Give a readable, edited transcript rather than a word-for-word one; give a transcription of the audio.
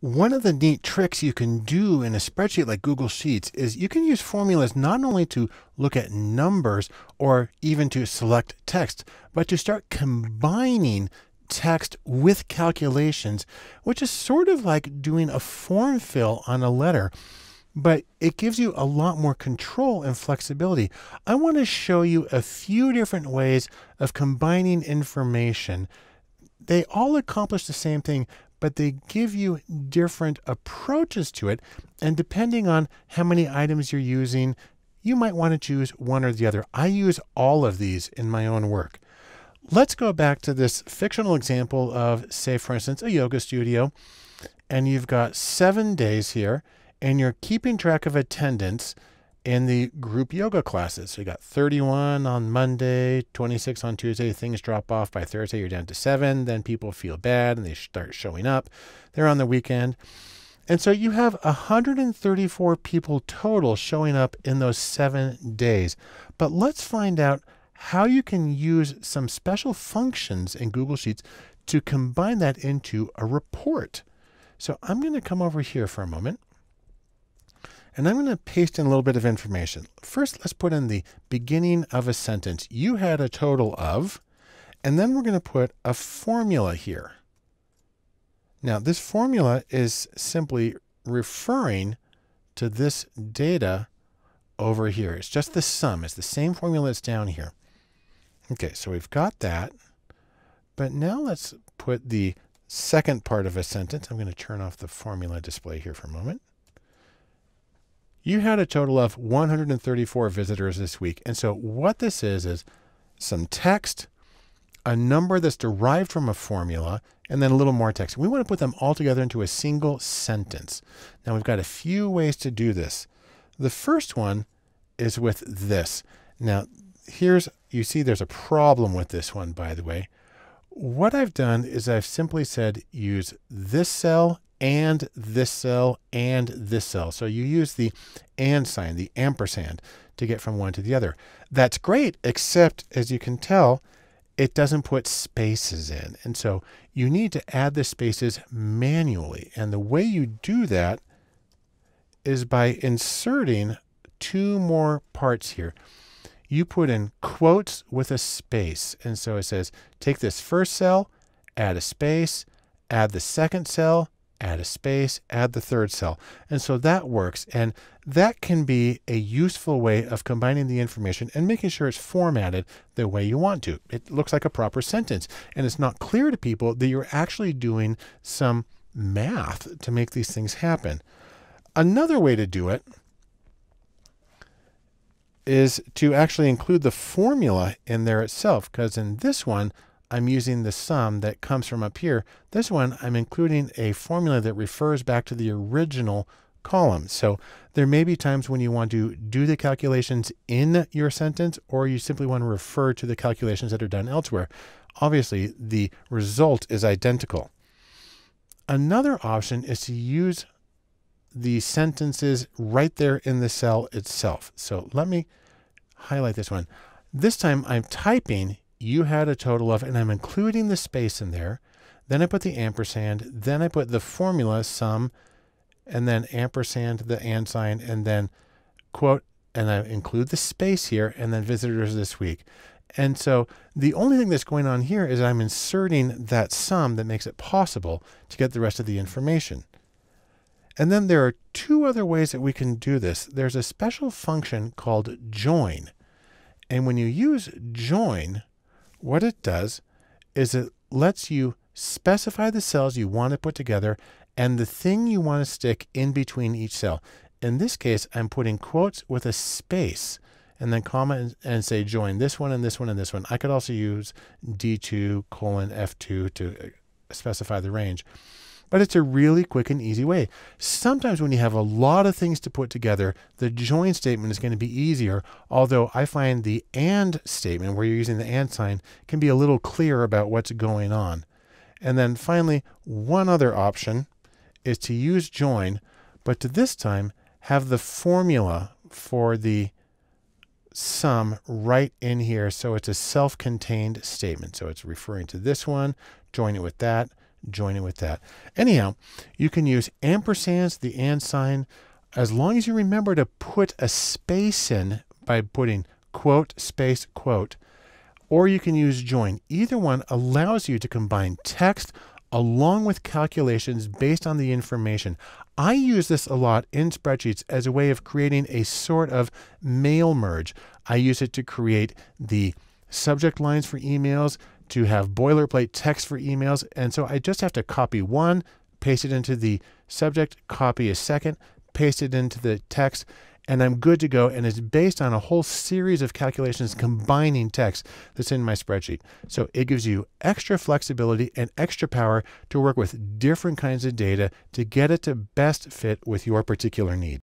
One of the neat tricks you can do in a spreadsheet like Google Sheets is you can use formulas not only to look at numbers or even to select text, but to start combining text with calculations, which is sort of like doing a form fill on a letter, but it gives you a lot more control and flexibility. I want to show you a few different ways of combining information. They all accomplish the same thing, but they give you different approaches to it. And depending on how many items you're using, you might want to choose one or the other. I use all of these in my own work. Let's go back to this fictional example of, say, for instance, a yoga studio. And you've got 7 days here, and you're keeping track of attendance in the group yoga classes. So you got 31 on Monday, 26 on Tuesday, things drop off by Thursday, you're down to 7, then people feel bad and they start showing up. They're on the weekend. And so you have 134 people total showing up in those 7 days. But let's find out how you can use some special functions in Google Sheets to combine that into a report. So I'm going to come over here for a moment. And I'm going to paste in a little bit of information. First, let's put in the beginning of a sentence. You had a total of, and then we're going to put a formula here. Now, this formula is simply referring to this data over here. It's just the sum. It's the same formula that's down here. Okay, so we've got that. But now let's put the second part of a sentence. I'm going to turn off the formula display here for a moment. You had a total of 134 visitors this week. And so what this is some text, a number that's derived from a formula, and then a little more text. We want to put them all together into a single sentence. Now we've got a few ways to do this. The first one is with this. Now you see there's a problem with this one, by the way. What I've done is I've simply said use this cell and this cell and this cell. So you use the and sign, the ampersand, to get from one to the other. That's great, except as you can tell, it doesn't put spaces in. And so you need to add the spaces manually. And the way you do that is by inserting two more parts here. You put in quotes with a space. And so it says, take this first cell, add a space, add the second cell, add a space, add the third cell. And so that works. And that can be a useful way of combining the information and making sure it's formatted the way you want to. It looks like a proper sentence. And it's not clear to people that you're actually doing some math to make these things happen. Another way to do it is to actually include the formula in there itself, because in this one, I'm using the sum that comes from up here. This one, I'm including a formula that refers back to the original column. So there may be times when you want to do the calculations in your sentence, or you simply want to refer to the calculations that are done elsewhere. Obviously, the result is identical. Another option is to use the sentences right there in the cell itself. So let me highlight this one. This time I'm typing you had a total of, and I'm including the space in there. Then I put the ampersand, then I put the formula sum, and then ampersand, the and sign, and then quote, and I include the space here, and then visitors this week. And so the only thing that's going on here is I'm inserting that sum that makes it possible to get the rest of the information. And then there are two other ways that we can do this. There's a special function called join. And when you use join, what it does is it lets you specify the cells you want to put together and the thing you want to stick in between each cell. In this case, I'm putting quotes with a space and then comma and say join this one and this one and this one. I could also use D2:F2 to specify the range. But it's a really quick and easy way. Sometimes when you have a lot of things to put together, the join statement is going to be easier, although I find the and statement, where you're using the and sign, can be a little clearer about what's going on. And then finally, one other option is to use join, but to this time have the formula for the sum right in here, so it's a self-contained statement. So it's referring to this one, join it with that, join it with that. Anyhow, you can use ampersands, the and sign, as long as you remember to put a space in by putting quote, space, quote, or you can use join. Either one allows you to combine text along with calculations based on the information. I use this a lot in spreadsheets as a way of creating a sort of mail merge. I use it to create the subject lines for emails, to have boilerplate text for emails, and so I just have to copy one, paste it into the subject, copy a second, paste it into the text, and I'm good to go, and it's based on a whole series of calculations combining text that's in my spreadsheet. So it gives you extra flexibility and extra power to work with different kinds of data to get it to best fit with your particular need.